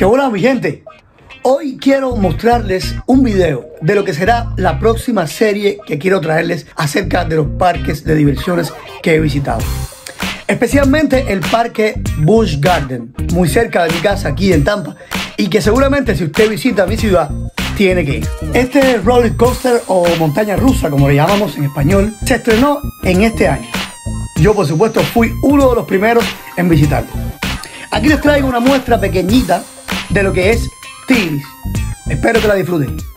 ¡Qué bueno, mi gente! Hoy quiero mostrarles un video de lo que será la próxima serie que quiero traerles acerca de los parques de diversiones que he visitado. Especialmente el parque Busch Gardens, muy cerca de mi casa aquí en Tampa, y que seguramente si usted visita mi ciudad, tiene que ir. Este roller coaster o montaña rusa, como le llamamos en español, se estrenó en este año. Yo, por supuesto, fui uno de los primeros en visitarlo. Aquí les traigo una muestra pequeñita de lo que es Tigris. Espero que la disfruten.